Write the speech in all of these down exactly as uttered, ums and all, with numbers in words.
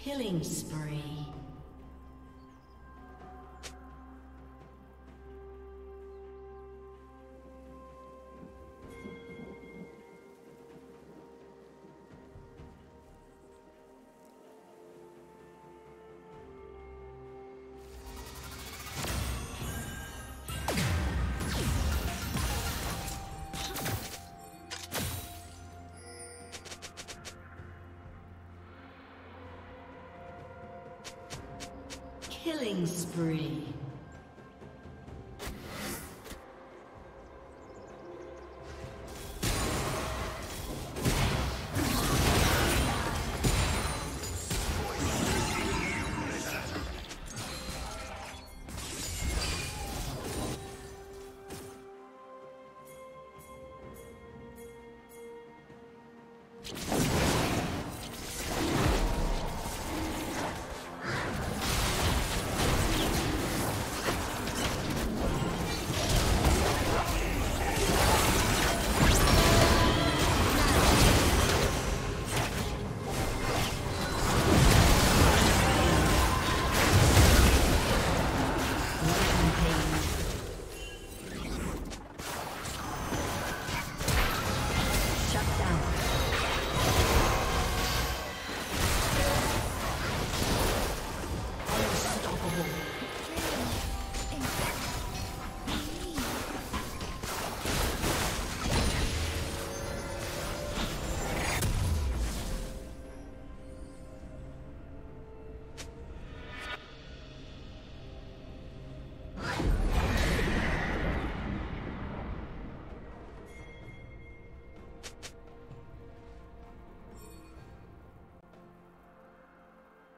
Killing spree. Killing spree.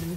Blue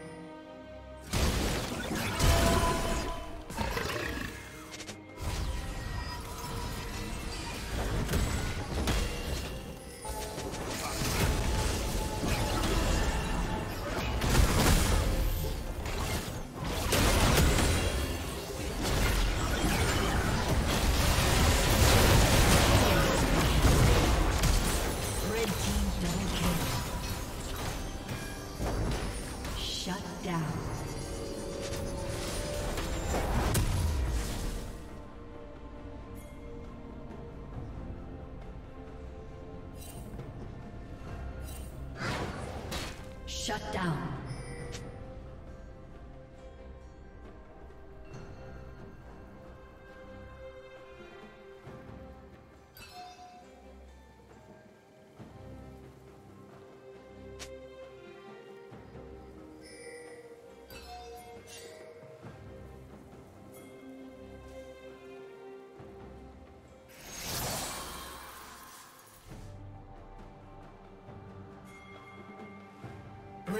Shut down.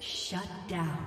Shut down.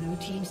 Blue team's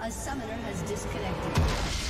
A summoner has disconnected.